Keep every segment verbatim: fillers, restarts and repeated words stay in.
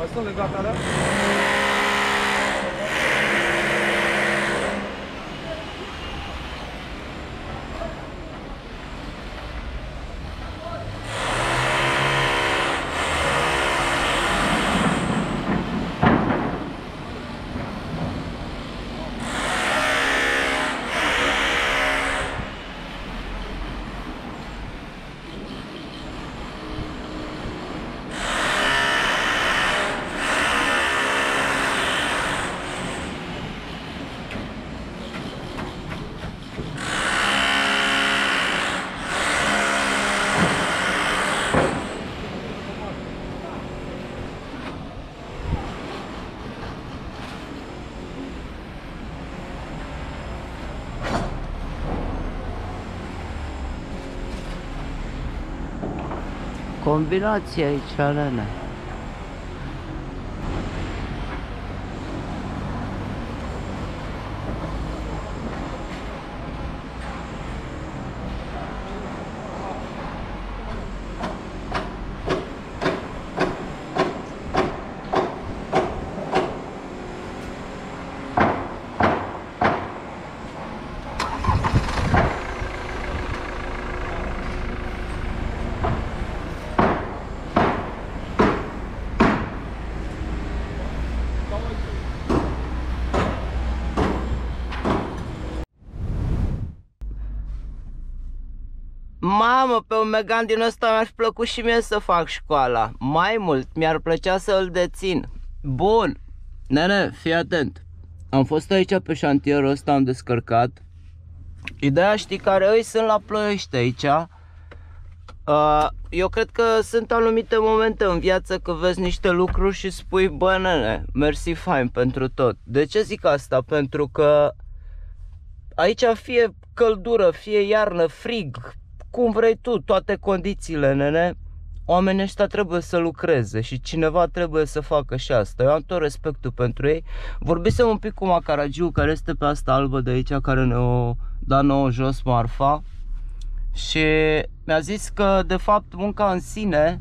Bastone, gata, da? Combinație aici, Elena. Mamă, pe un Megan din ăsta mi-ar fi plăcut și mie să fac școala. Mai mult, mi-ar plăcea să îl dețin. Bun. Nene, fii atent. Am fost aici pe șantierul ăsta, am descărcat. Ideea, știi care îi sunt la Ploiești aici. Eu cred că sunt anumite momente în viață că vezi niște lucruri și spui, bă, nene, mersi fain pentru tot. De ce zic asta? Pentru că aici fie căldură, fie iarnă, frig, cum vrei tu, toate condițiile, nene, oamenii ăștia trebuie să lucreze și cineva trebuie să facă și asta. Eu am tot respectul pentru ei. Vorbisem un pic cu Macaragiu, care este pe asta albă de aici, care ne-o da nouă jos marfa, și mi-a zis că de fapt munca în sine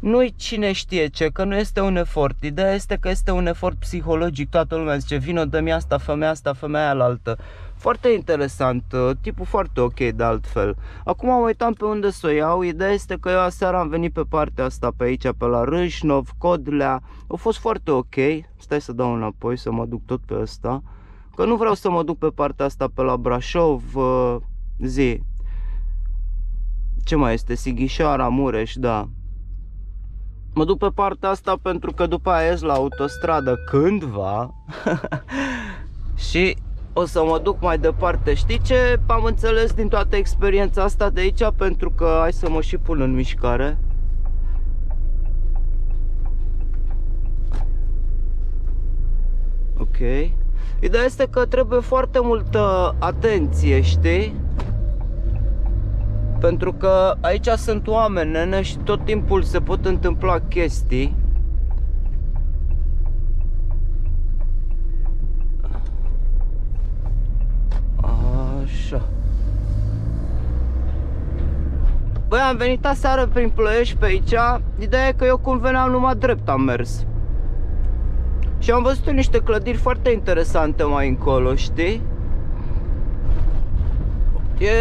nu-i cine știe ce, că nu este un efort. Ideea este că este un efort psihologic. Toată lumea zice, vină, dă-mi asta, femeia asta, femeia alaltă. Foarte interesant, tipul foarte ok de altfel. Acum mă uitam pe unde să o iau. Ideea este că eu aseară am venit pe partea asta pe aici, pe la Râșnov, Codlea. Au fost foarte ok. Stai să dau înapoi, să mă duc tot pe asta, că nu vreau să mă duc pe partea asta pe la Brașov. Zi, ce mai este? Sighișoara, Mureș, da. Mă duc pe partea asta pentru că după aia ies la autostradă cândva și o să mă duc mai departe. Știi ce am înțeles din toată experiența asta de aici? Pentru că hai să mă și pun în mișcare. Ok. Ideea este că trebuie foarte multă atenție, știi? Pentru că aici sunt oameni, nene, și tot timpul se pot întâmpla chestii. Așa. Băi, am venit aseară prin Ploiești pe aici. Ideea e că eu cum veneam numai drept am mers. Și am văzut niște clădiri foarte interesante mai încolo, știi?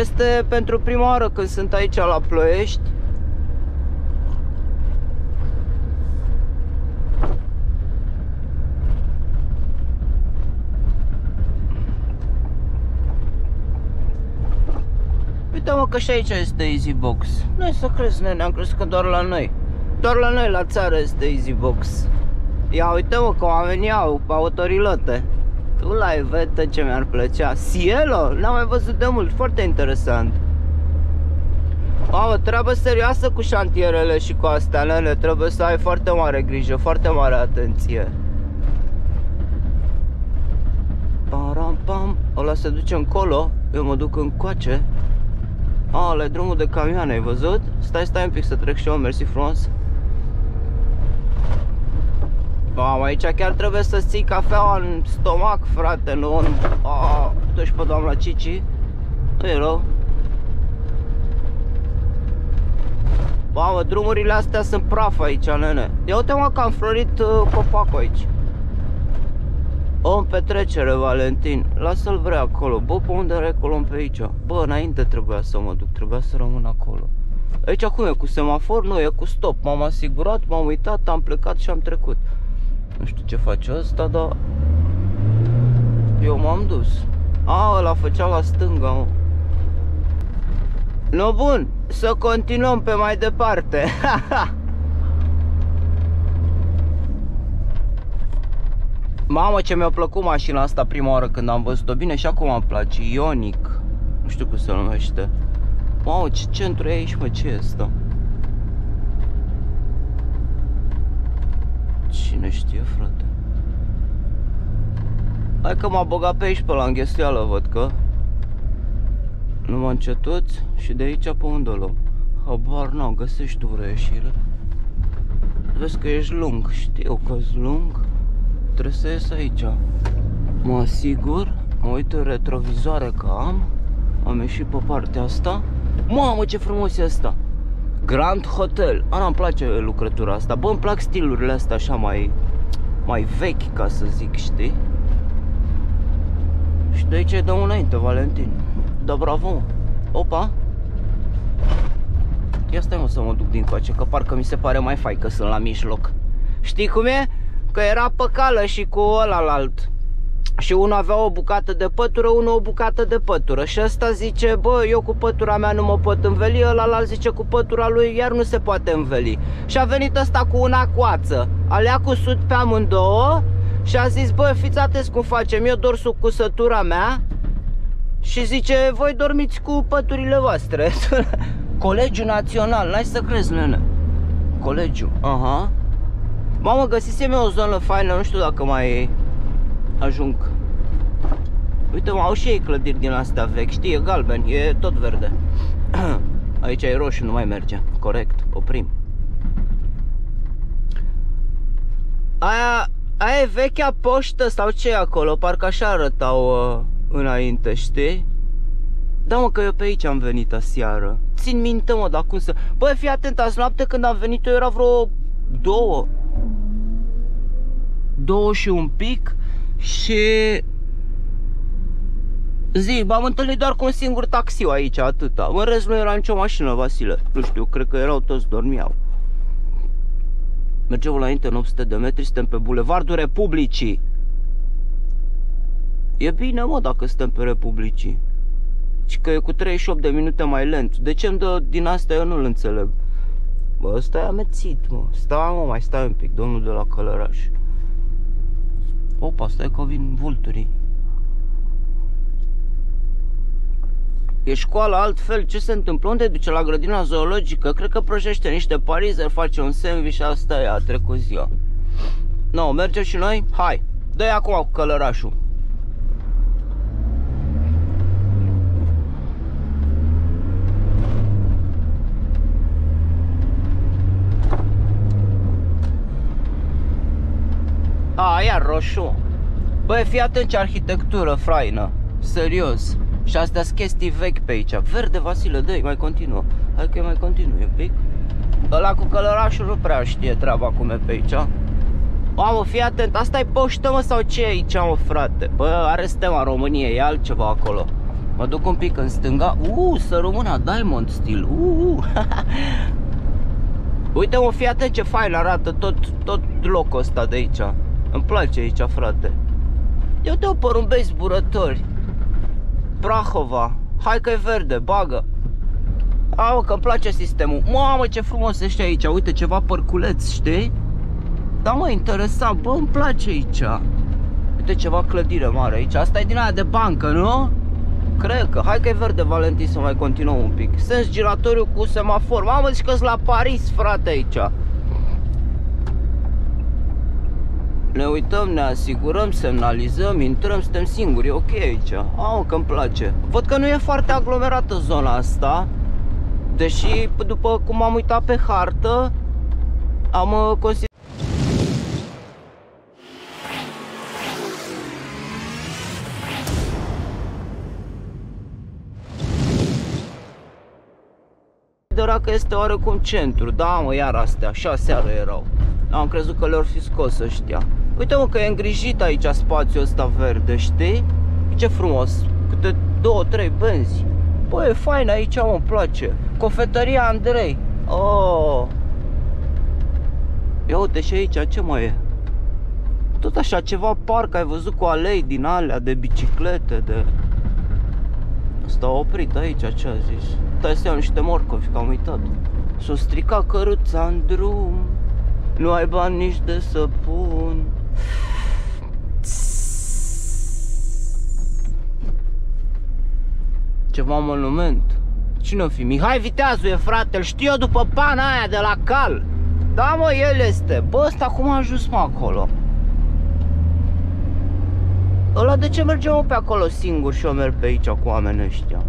Este pentru prima oară când sunt aici la Ploiești. Uite-mă că și aici este Easybox. Nu să crezi, nene, am crezut că doar la noi. Doar la noi, la țară, este Easybox. Ia uite-mă că oamenii au autorilote. Tu la vete ce mi-ar plăcea. Cielo, n-am mai văzut de mult, foarte interesant. O treabă serioasă cu șantierele și cu astea, nene, trebuie să ai foarte mare grijă, foarte mare atenție. Param pam, ăla se duce încolo, eu mă duc încoace. A, ăla e drumul de camioane, ai văzut? Stai, stai un pic să trec și eu, mersi frumos. Mamă, aici chiar trebuie să ții cafeaua în stomac, frate, nu în... A, duci pe doamna Cici. Nu e rău. Bă, drumurile astea sunt praf aici, nene. Ia uite, mă, că am florit uh, copacul aici. Om petrecere, Valentin. Lasă-l vrea acolo. Bă, pe unde recolom pe aici? Bă, înainte trebuia să mă duc, trebuia să rămân acolo. Aici acum e cu semafor? Nu, e cu stop. M-am asigurat, m-am uitat, am plecat și am trecut. Nu știu ce face ăsta, dar eu m-am dus. A, ăla făcea la stânga, mă. No, bun, să continuăm pe mai departe. Mamă, ce mi-a plăcut mașina asta prima oară când am văzut-o, bine, și acum îmi place. IONIC, nu știu cum se numește. Mamă, ce centru e aici, mă, ce este? Cine știe, frate? Hai că m-a băgat pe aici, pe la înghesuială, văd că. Nu m-am încetut și de aici pe unde luăm? Habar n-am, găsești tu vreo ieșire. Vezi că ești lung, știu că ești lung. Trebuie să ies aici. Mă asigur, mă uit în retrovizoare că am. Am ieșit pe partea asta. Mamă, ce frumos e asta! Grand Hotel. Ana, îmi place lucrătura asta. Bă, îmi plac stilurile astea așa mai, mai vechi, ca să zic, știi? Și de aici e de înainte, Valentin. Da, bravo! Opa! Ia stai, mă, să mă duc dincoace, că parcă mi se pare mai fai că sunt la mijloc. Știi cum e? Că era pe cală și cu ălalalt. Și unul avea o bucată de pătură, unul o bucată de pătură. Și ăsta zice, bă, eu cu pătura mea nu mă pot înveli, ălalalt zice cu pătura lui iar nu se poate înveli. Și a venit ăsta cu una coață, alea cu sud pe amândouă și a zis, bă, fiți atenți cum facem, eu dor sub cusătura mea. Și zice, voi dormiți cu păturile voastre. Colegiul național, n-ai să crezi, nene. Colegiul, aha. Mamă, găsisem eu o zonă faină, nu știu dacă mai ajung. Uite, mă, au și ei clădiri din astea vechi, știi, e galben, e tot verde. Aici e roșu, nu mai merge, corect, oprim. Aia, aia e vechea poștă sau ce e acolo, parcă așa arătau... Uh... înainte, știi? Da, mă, că eu pe aici am venit aseară. Țin minte, mă, dar cum să... Bă, fii atent, azi noapte când am venit eu era vreo două. Două și un pic și... Zic, m-am întâlnit doar cu un singur taxiu aici, atâta. În rest nu era nicio mașină, Vasile. Nu știu, cred că erau toți, dormiau. Mergem înainte în opt sute de metri, suntem pe Bulevardul Republicii. E bine, mă, dacă suntem pe Republicii. Și că e cu treizeci și opt de minute mai lent. De ce îmi dă din asta, eu nu-l înțeleg. Bă, ăsta e amețit, mă. Stai, mă, mai stai un pic, domnul de la Călăraș. Opa, stai că vin vulturii. E școala altfel, ce se întâmplă? Unde duce? La grădina zoologică? Cred că prăjește niște parizeri, face un sandwich, asta e, a trecut ziua. No, mergem și noi? Hai, dă-i acum cu Călărașul. A, iar roșu. Băi, fii atent, arhitectură fraină. Serios. Și astea sunt chestii vechi pe aici. Verde, Vasile, dă-i, mai continuă. Hai că mai continui un pic. Ăla cu Călărașul nu prea știe treaba cum e pe aici. Mamă, fii atent, asta e poștă, mă, sau ce e aici, mă, frate? Bă, are stema României, e altceva acolo. Mă duc un pic în stânga. Uuu, să rămână Diamond Steel. Uuu. Uite, mă, fii atent ce fain arată tot, tot locul ăsta de aici. Îmi place aici, frate. Eu te-o porumbei zburători. Prahova. Hai că e verde, bagă. Au, că îmi place sistemul. Mamă, ce frumos ești aici. Uite, ceva părculeț, știi? Da, mă, interesant. Bă, îmi place aici. Uite, ceva clădire mare aici. Asta e din aia de bancă, nu? Cred că. Hai că e verde, Valentin, să mai continuăm un pic. Sens giratoriu cu semafor. Mamă, zici că-s la Paris, frate, aici. Ne uităm, ne asigurăm, semnalizăm, intrăm, suntem singuri, e ok aici. Au, că îmi place. Văd că nu e foarte aglomerată zona asta. Deși, după cum am uitat pe hartă, am considerat... părea că este oarecum centru. Da, mă, iar astea, așa seara erau. Am crezut că le-or fi scos ăștia. Uite, mă, că e îngrijit aici spațiul ăsta verde, știi? Ce frumos, câte două, trei benzi. Bă, e fain aici, mă, îmi place. Cofetăria Andrei. Oh. Ia uite și aici, ce mai e? Tot așa ceva parc, ai văzut, cu alei din alea, de biciclete, de... Asta a oprit aici, ce a zis? Stai să iau niște morcovi, că am uitat. S-o strica căruța în drum, nu ai bani nici de săpun. Ceva monument. Cine-o fi? Mihai Viteazu e, frate, îl știu eu după pana aia de la Cal. Da, mă, el este. Bă, ăsta cum a ajuns, mă, acolo? Ăla de ce merge, mă, pe acolo singur și eu merg pe aici cu oamenii ăștia?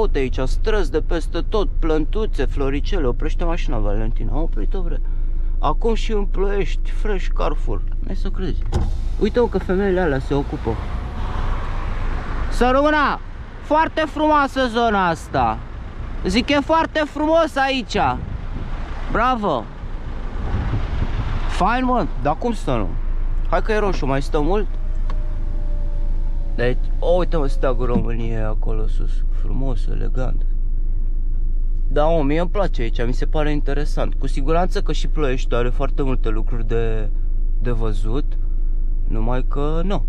Uite aici, străzi de peste tot, plântuțe, floricele. Oprește mașina, Valentina. Am oprit-o, bre. Acum și în Ploiești, Fresh Carrefour. Hai să crezi. Uite-o că femeile alea se ocupă. Săruna! Foarte frumoasă zona asta. Zic, e foarte frumos aici. Bravo! Fain, mă, dar cum să nu? Hai că e roșu, mai stă mult? Deci, o, uite-mă, steagul României acolo sus. Frumos, elegant. Da, om, mie îmi place aici, mi se pare interesant. Cu siguranță că și Ploiești are foarte multe lucruri de, de văzut. Numai că nu.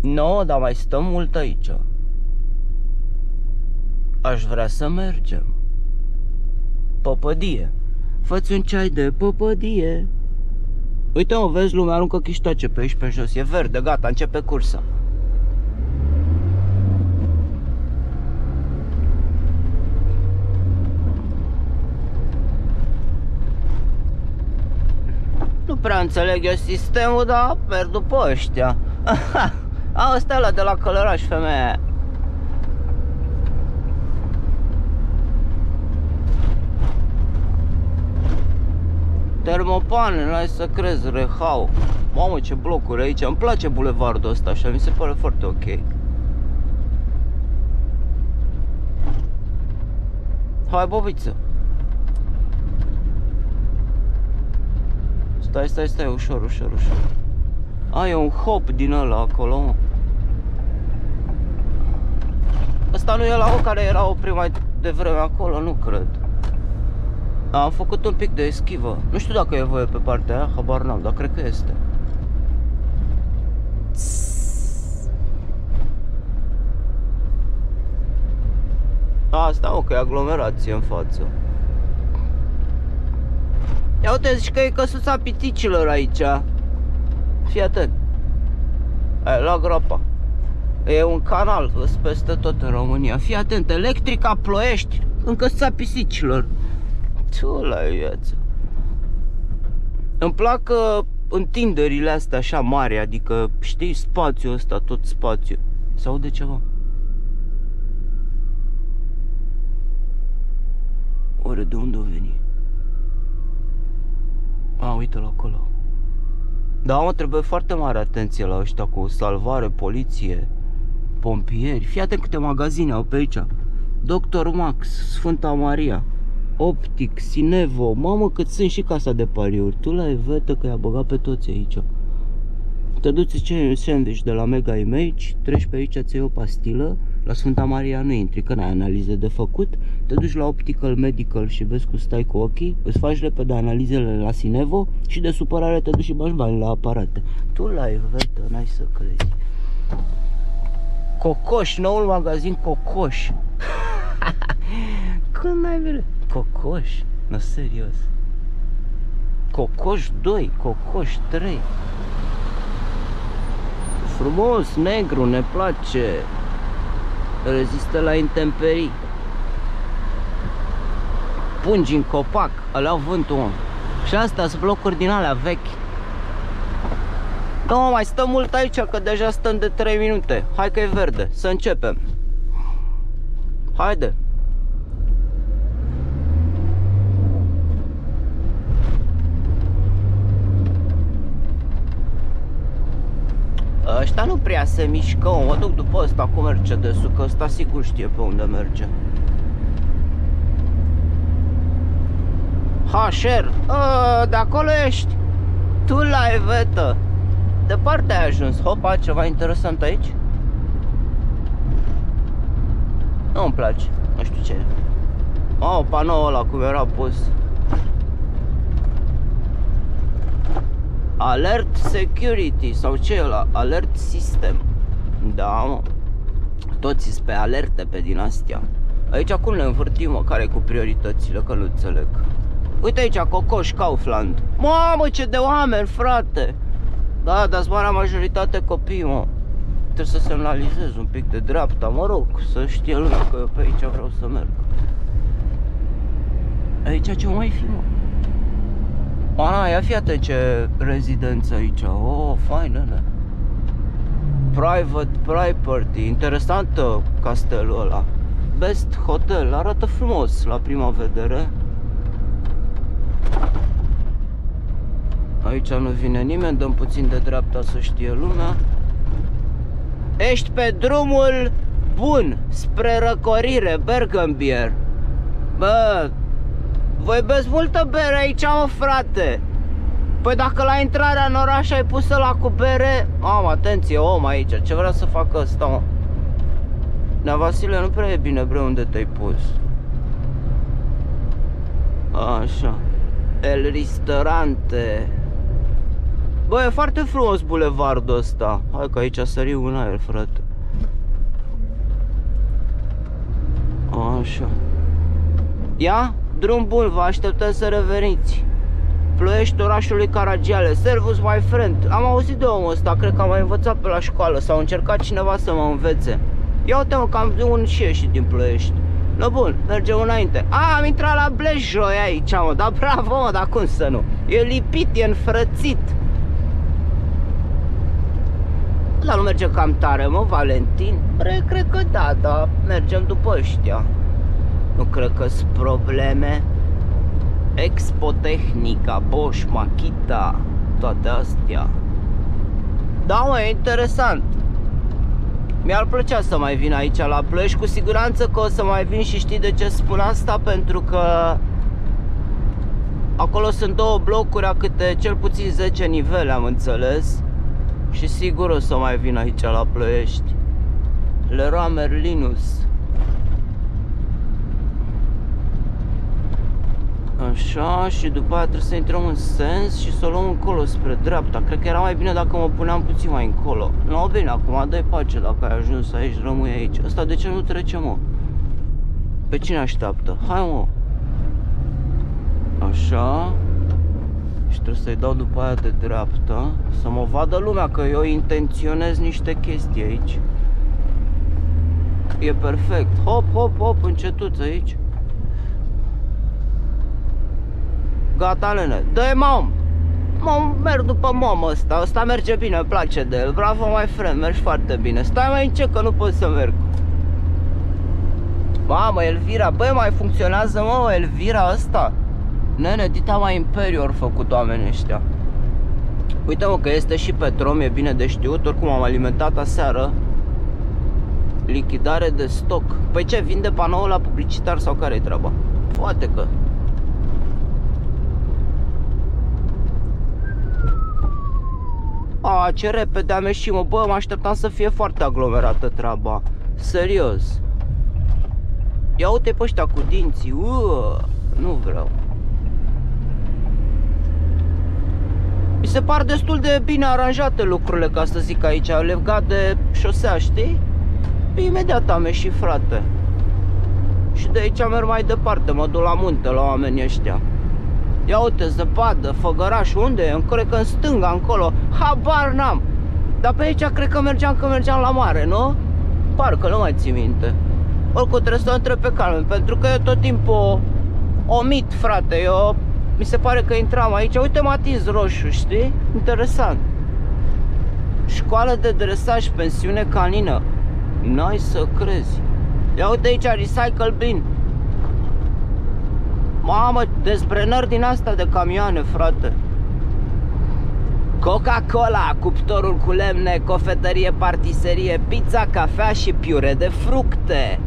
Nu, dar mai stăm mult aici. Aș vrea să mergem. Păpădie. Fă-ți un ceai de păpădie. Uite, mă, vezi, lumea aruncă chiștoace pe aici pe jos. E verde, gata, începe cursa. Nu prea înțeleg eu sistemul, dar merg după ăștia. A, ăsta ăla de la Călăraș, femeia. Termopane, n-ai să crezi, rehau. Mamă, ce blocuri aici. Îmi place bulevardul ăsta, așa, mi se pare foarte ok. Hai, bobiță. Stai, stai, stai, ușor, ușor, ușor. A, e un hop din ăla acolo, mă. Ăsta nu e la o care era oprit mai devreme acolo, nu cred. Am făcut un pic de eschivă. Nu știu dacă e voie pe partea aia, habar n-am, dar cred că este. Asta, ok, aglomerație în față. Ia uite, zici că e căsuța piticilor aici. Fii atent. Hai, la groapa. E un canal, îs peste tot în România. Fii atent, Electrica Ploiești în căsuța pisicilor. Tu la viață. Îmi plac uh, întinderile astea așa mari, adică, știi, spațiul ăsta, tot spațiu. Se aude ceva? Oare de unde o veni? A, uite-l acolo. Da, mă, trebuie foarte mare atenție la ăștia cu salvare, poliție, pompieri. Fii atent câte magazine au pe aici. doctor Max, Sfânta Maria, Optic, Sinevo. Mamă, cât sunt și casa de pariuri. Tu la evete că i-a băgat pe toți aici. Te duci, ce sandwich de la Mega Image, treci pe aici, ți iei o pastilă. La Sfânta Maria nu intri, că n-ai analize de făcut. Te duci la Optical Medical și vezi cum stai cu ochii. Îți faci repede analizele la Sinevo și de supărare te duci și bagi bani la aparate. Tu la evete, n-ai să crezi. Cocoș, noul magazin Cocoș. Când n-ai vele? Cocoș, nu, serios. Cocoș doi, Cocoș trei. Frumos, negru, ne place. Rezistă la intemperii. Pungi în copac, alea au vântul, om. Și astea sunt blocuri din alea vechi. Da, mă, mai stăm mult aici, că deja stăm de trei minute. Hai că e verde, să începem. Haide. ăștia nu prea se mișcă. Mă duc după ăsta cu Mercedesul, că ăsta sigur știe pe unde merge. Hașer, de acolo ești? Tu la Evetă. Departe ai ajuns. Hopa, ceva interesant aici? Nu-mi place, nu știu ce. Au, panoul ăla cum era pus. Alert Security sau ce e ăla? Alert System. Da, mă. Toți-s pe alerte pe din astea. Aici acum le învârtim, mă, care cu prioritățile, că nu înțeleg. Uite aici, Cocoș, Kaufland. Mamă, ce de oameni, frate! Da, dar marea majoritate copii, mă. Trebuie să semnalizez un pic de dreapta, mă rog, să știe lumea că eu pe aici vreau să merg. Aici ce mai fi, mă? Ana, ia fii atent ce rezidență aici. Oh, faină, ne. Private property. Interesantă castelul ăla. Best Hotel. Arată frumos la prima vedere. Aici nu vine nimeni, dăm puțin de dreapta să știe lumea. Ești pe drumul bun spre răcorire, Bergenbier. Bă, voi beți multă bere aici, mă, frate. Păi dacă la intrarea în oraș ai pus ăla cu bere. Am, atenție, om aici, ce vrea să fac ăsta, mă? Nea Vasile, nu prea e bine, bre, unde te-ai pus. Așa. El Ristorante. Bă, e foarte frumos bulevardul ăsta. Hai că aici a sărit un aer, frate. Așa. Ia? Drum bun, vă așteptăm să reveniți. Ploiești, orașul lui Caragiale. Servus, my friend. Am auzit de omul ăsta, cred că am mai învățat pe la școală. S-a încercat cineva să mă învețe. Ia uite, mă, că am un și ieșit din Ploiești. No, bun, mergem înainte. A, am intrat la Blejoi aici, mă, dar bravo, mă, dar cum să nu? E lipit, e înfrățit. Dar nu merge cam tare, mă, Valentin? Pre, cred că da, dar mergem după ăștia. Nu cred că sunt probleme. Expo-Tehnica, Bosch, Makita, toate astea. Da, mă, e interesant. Mi-ar plăcea să mai vin aici la Ploiești. Cu siguranță că o să mai vin și știi de ce spun asta? Pentru că acolo sunt două blocuri a câte cel puțin zece nivele, am înțeles. Și sigur o să mai vin aici la Ploiești. Leroy Merlinus. Așa, și după aia trebuie să intrăm în sens și să o luăm încolo spre dreapta. Cred că era mai bine dacă mă puneam puțin mai încolo. Nu, bine, acum dă-i pace, dacă ai ajuns aici, rămâi aici. Asta de ce nu trece, mă? Pe cine așteaptă? Hai, mă! Așa. Și trebuie să-i dau după aia de dreapta. Să mă vadă lumea că eu intenționez niște chestii aici. E perfect. Hop, hop, hop, încetuți aici. Gata, nene, dă-i mom. Mom, merg după mom ăsta, ăsta merge bine, îmi place de el. Bravo, my friend, mergi foarte bine. Stai mai încet că nu pot să merg. Mamă, Elvira, băi, mai funcționează, mă, Elvira asta? Nene, dita mai imperior făcut oamenii ăștia. Uite, mă, că este și Petrom, e bine de știut, oricum am alimentat aseară. Lichidare de stoc. Păi ce, vinde panoul la publicitar sau care-i treaba? Poate că... A, ce repede am ieșit, mă, bă, mă așteptam să fie foarte aglomerată treaba. Serios. Ia uite pe ăștia cu dinții. Uă, nu vreau. Mi se par destul de bine aranjate lucrurile, ca să zic aici, legat de șosea, știi? Imediat am ieșit, frate. Și de aici merg mai departe, mă duc la munte, la oamenii ăștia. Ia uite, zăpadă, Făgăraș, unde e? Cred că în stânga, încolo. Habar n-am. Dar pe aici cred că mergeam, că mergeam la mare, nu? Parcă nu mai țin minte. Oricum trebuie să o întreb pe Carmen, pentru că eu tot timpul omit, frate. Eu, mi se pare că intram aici. Uite, m-a atins roșu, știi? Interesant. Școală de dresaj, pensiune canină. N-ai să crezi. Ia uite aici, recycle bin. Mamă, dezbrenări din asta de camioane, frate. Coca-Cola, cuptorul cu lemne, cofetărie, partiserie, pizza, cafea și piure de fructe.